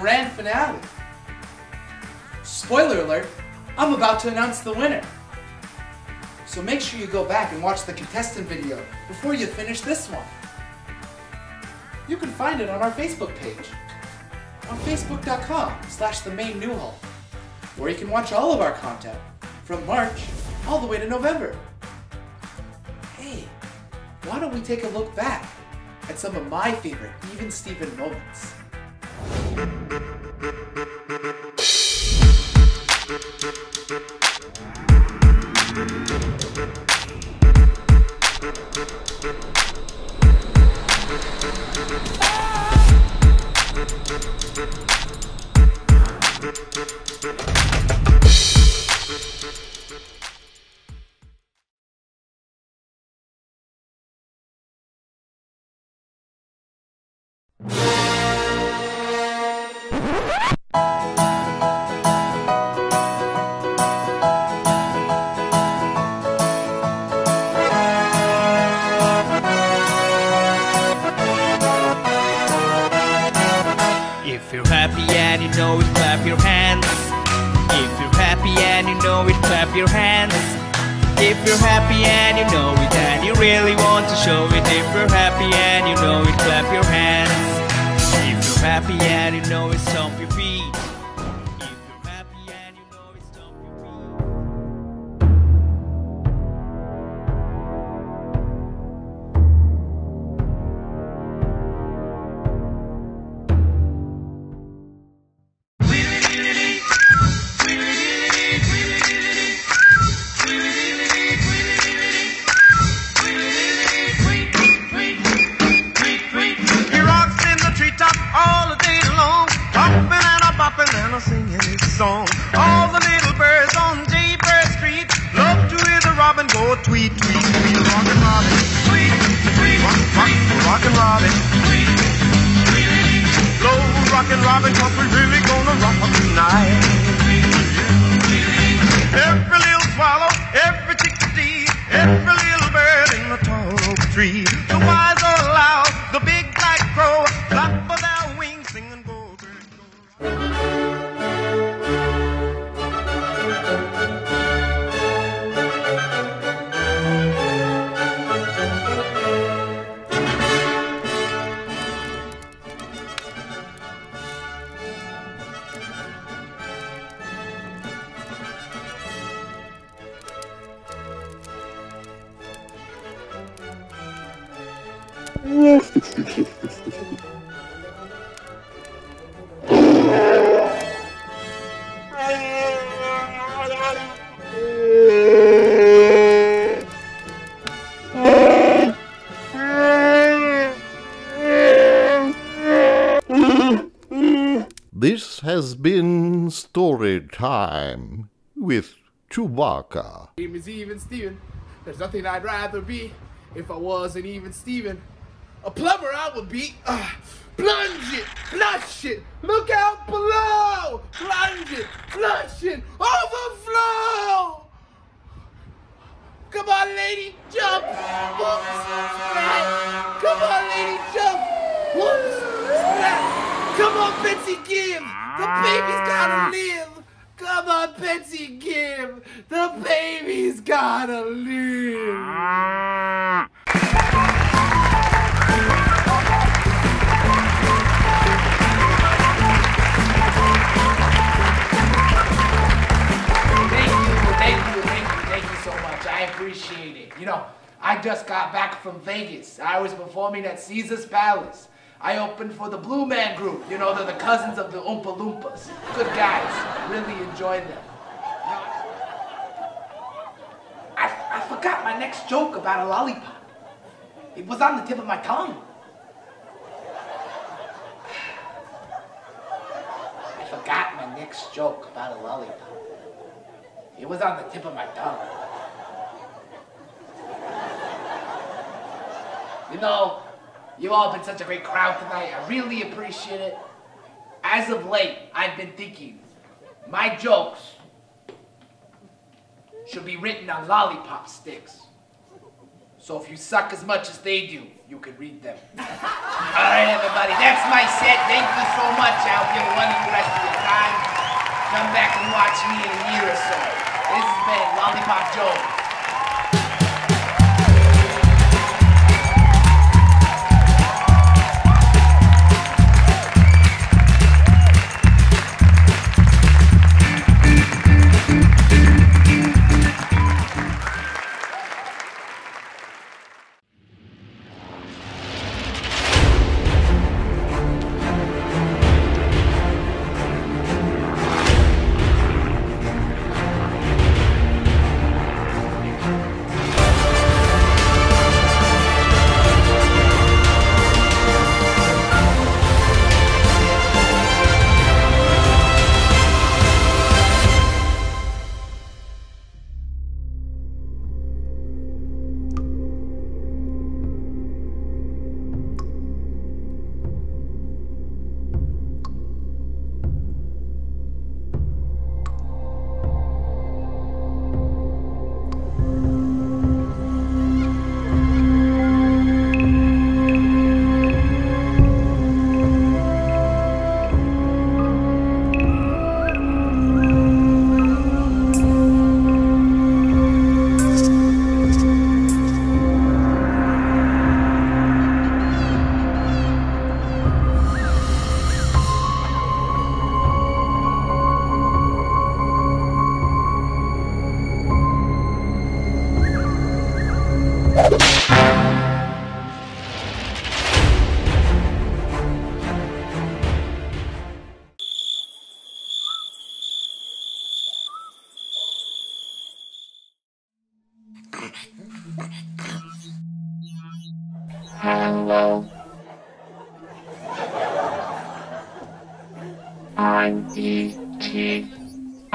grand finale. Spoiler alert, I'm about to announce the winner. So make sure you go back and watch the contestant video before you finish this one. You can find it on our Facebook page, on facebook.com/themainNewhall, where you can watch all of our content from March all the way to November. Hey, why don't we take a look back at some of my favorite Even Steven moments? If you're happy and you know it, clap your hands. If you're happy and you know it, clap your hands. If you're happy and you know it, and you really want to show it. If you're happy and you know it, clap your hands. If you're happy and you know it, stomp your feet. If you're happy and you know it, stomp your This has been story time with Chewbacca. My name is Even Steven. There's nothing I'd rather be. If I wasn't Even Steven, a plumber I would be. Plunge it, flush it, look out below. Plunge it, flush it, overflow. Come on, lady, jump. Whoops, splat. Come on, lady, jump. Whoops, splat. Come on, Betsy, give! The baby's gotta live! Come on, Betsy, give! The baby's gotta live! Thank you so much. I appreciate it. You know, I just got back from Vegas. I was performing at Caesar's Palace. I opened for the Blue Man Group. You know, they're the cousins of the Oompa Loompas. Good guys. Really enjoyed them. I forgot my next joke about a lollipop. It was on the tip of my tongue. I forgot my next joke about a lollipop. It was on the tip of my tongue. You know, you've all been such a great crowd tonight. I really appreciate it. As of late, I've been thinking my jokes should be written on lollipop sticks. So if you suck as much as they do, you can read them. All right, everybody, that's my set. Thank you so much. I hope you have a wonderful rest of your time. Come back and watch me in a year or so. This has been Lollipop Joe.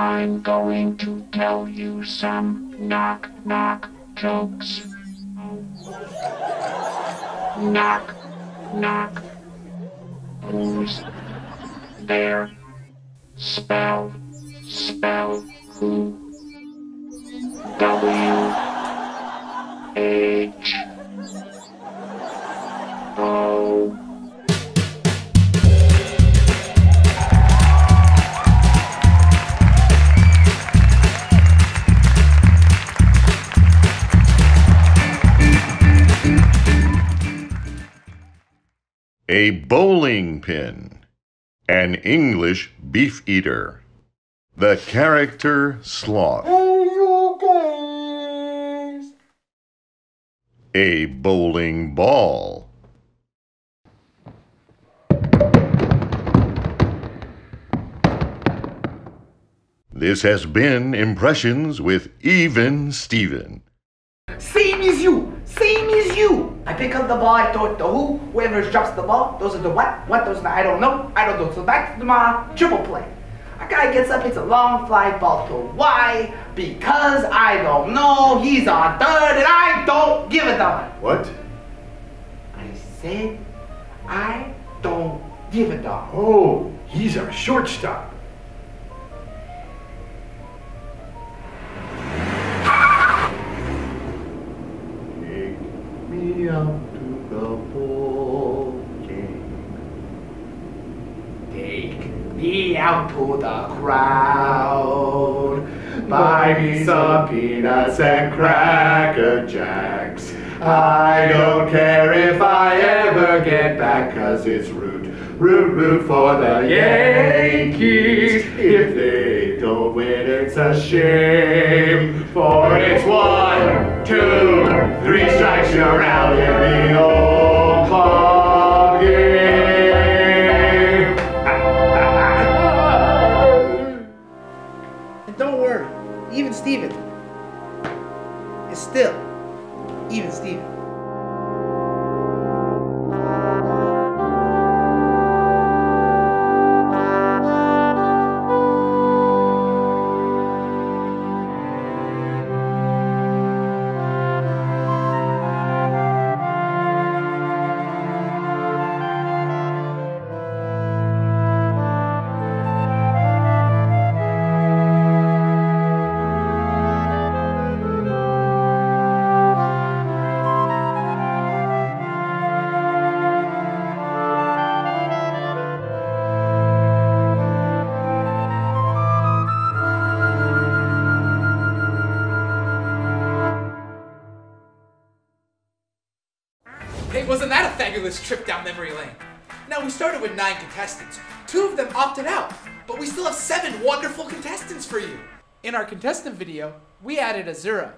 I'm going to tell you some knock-knock jokes. Knock, knock. Who's there? Spell, spell who? W-H-O. A bowling pin, an English beef eater, the character sloth. Hey, you guys. A bowling ball, this has been Impressions with Even Steven. Same as you, same as you. I pick up the ball, I throw it to who? Whoever drops the ball, those are the what those are the I don't know, I don't know. So back to tomorrow, triple play. A guy gets up, it's a long fly ball to why? Because I don't know, he's on third and I don't give a darn. What? I said, I don't give a darn. Oh, he's our shortstop. Out to the ball game. Take me out to the crowd. Buy me some peanuts and Cracker Jacks. I don't care if I ever get back, cause it's root, root, root for the Yankees. If they don't win, it's a shame. For it's 1, 2, 3 strikes, you're out in the old club game. And don't worry, Even Steven is still Even Steven. fabulous trip down memory lane. Now, we started with 9 contestants. 2 of them opted out, but we still have 7 wonderful contestants for you. In our contestant video, we added a 0.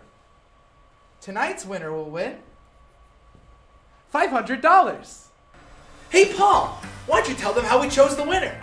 Tonight's winner will win $500. Hey, Paul, why don't you tell them how we chose the winner?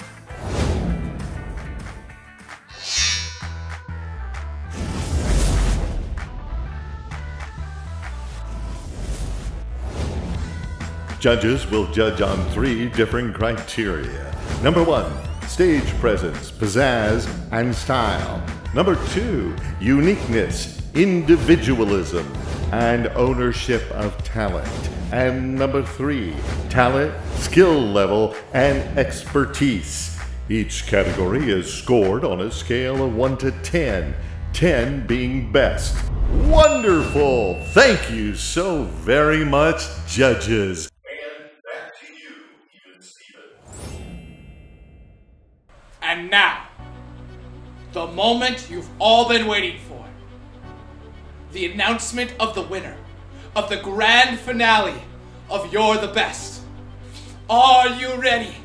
Judges will judge on 3 different criteria. Number 1, stage presence, pizzazz, and style. Number 2, uniqueness, individualism, and ownership of talent. And number 3, talent, skill level, and expertise. Each category is scored on a scale of 1 to 10, 10 being best. Wonderful! Thank you so very much, judges. And now, the moment you've all been waiting for. The announcement of the winner of the grand finale of You're the Best. Are you ready?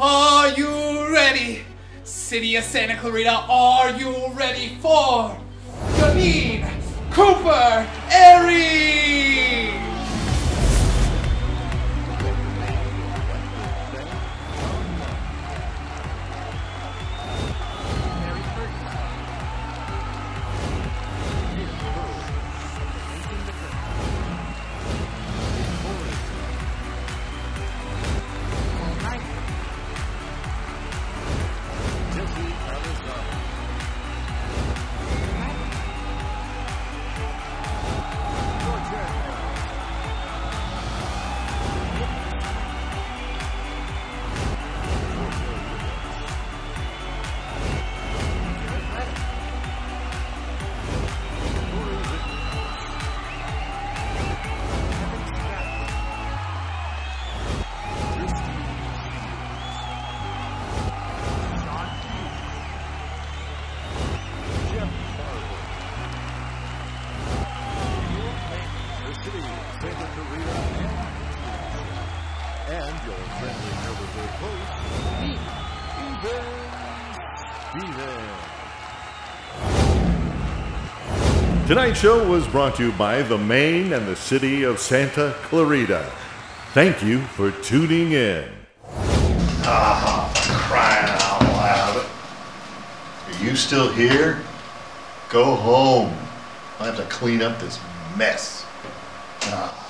Are you ready? City of Santa Clarita, are you ready for Jasmine Cooper Aries? And your friendly neighborhood host, Even Steven. Tonight's show was brought to you by the Maine and the City of Santa Clarita. Thank you for tuning in. Ah, crying out loud. Are you still here? Go home. I have to clean up this mess. Ah.